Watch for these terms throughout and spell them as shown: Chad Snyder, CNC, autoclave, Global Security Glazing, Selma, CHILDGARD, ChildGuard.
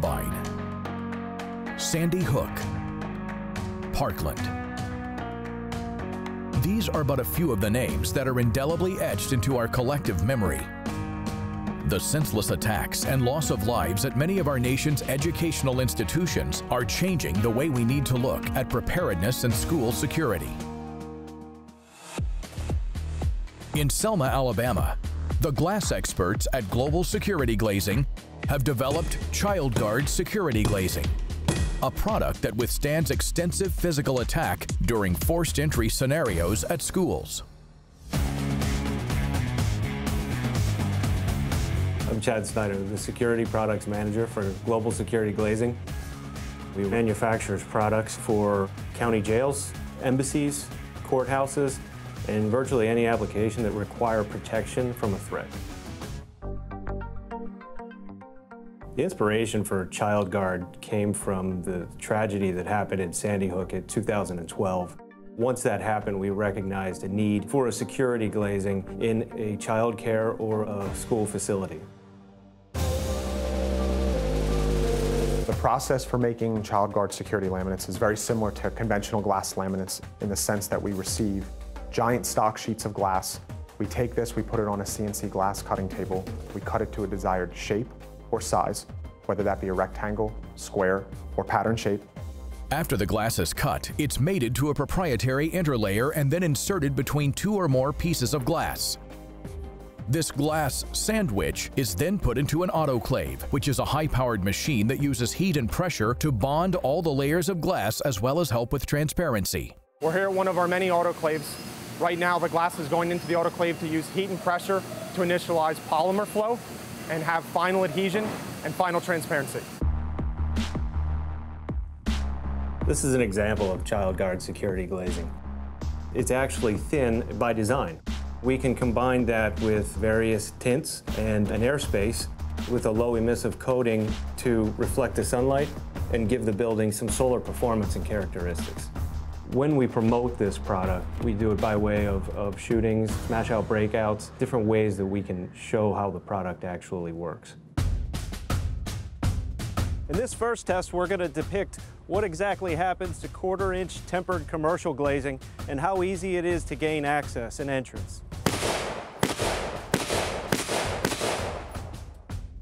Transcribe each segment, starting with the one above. Columbine, Sandy Hook, Parkland. These are but a few of the names that are indelibly etched into our collective memory. The senseless attacks and loss of lives at many of our nation's educational institutions are changing the way we need to look at preparedness and school security. In Selma, Alabama, the glass experts at Global Security Glazing have developed CHILDGARD security glazing, a product that withstands extensive physical attack during forced entry scenarios at schools. I'm Chad Snyder, the Security Products Manager for Global Security Glazing. We manufacture products for county jails, embassies, courthouses, and virtually any application that require protection from a threat. The inspiration for ChildGuard came from the tragedy that happened in Sandy Hook in 2012. Once that happened, we recognized a need for a security glazing in a child care or a school facility. The process for making ChildGuard security laminates is very similar to conventional glass laminates in the sense that we receive giant stock sheets of glass. We take this, we put it on a CNC glass cutting table, we cut it to a desired shape or size, whether that be a rectangle, square, or pattern shape. After the glass is cut, it's mated to a proprietary interlayer and then inserted between two or more pieces of glass. This glass sandwich is then put into an autoclave, which is a high-powered machine that uses heat and pressure to bond all the layers of glass as well as help with transparency. We're here at one of our many autoclaves. Right now, the glass is going into the autoclave to use heat and pressure to initialize polymer flow and have final adhesion and final transparency. This is an example of ChildGuard security glazing. It's actually thin by design. We can combine that with various tints and an airspace with a low emissive coating to reflect the sunlight and give the building some solar performance and characteristics. When we promote this product, we do it by way of shootings, smash-out breakouts, different ways that we can show how the product actually works. In this first test, we're going to depict what exactly happens to quarter-inch tempered commercial glazing and how easy it is to gain access and entrance.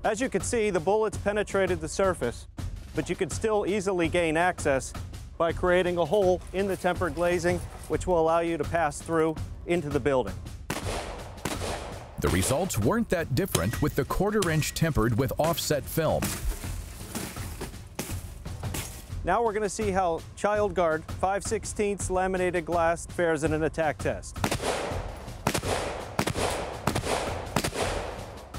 As you can see, the bullets penetrated the surface, but you can still easily gain access by creating a hole in the tempered glazing, which will allow you to pass through into the building. The results weren't that different with the quarter-inch tempered with offset film. Now we're going to see how ChildGuard 5/16 laminated glass fares in an attack test.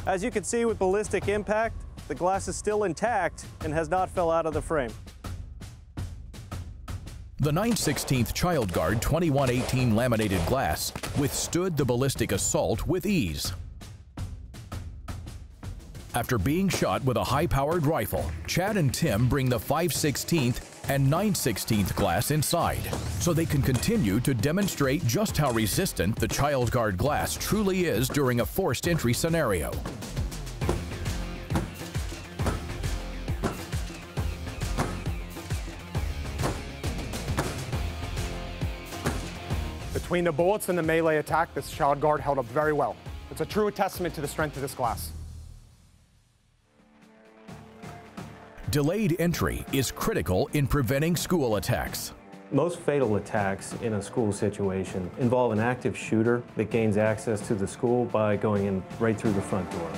As you can see with ballistic impact, the glass is still intact and has not fell out of the frame. The 9/16 ChildGuard 2118 laminated glass withstood the ballistic assault with ease. After being shot with a high-powered rifle, Chad and Tim bring the 5/16 and 9/16 glass inside so they can continue to demonstrate just how resistant the ChildGuard glass truly is during a forced entry scenario. Between the bullets and the melee attack, this ChildGuard held up very well. It's a true testament to the strength of this glass. Delayed entry is critical in preventing school attacks. Most fatal attacks in a school situation involve an active shooter that gains access to the school by going in right through the front door.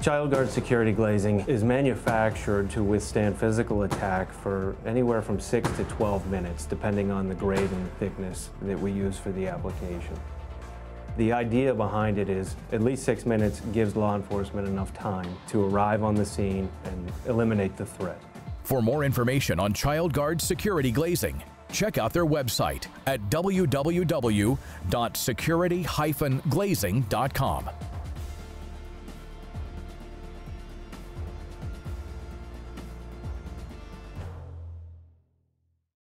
ChildGuard security glazing is manufactured to withstand physical attack for anywhere from 6 to 12 minutes, depending on the grade and the thickness that we use for the application. The idea behind it is at least 6 minutes gives law enforcement enough time to arrive on the scene and eliminate the threat. For more information on ChildGuard security glazing, check out their website at www.security-glazing.com.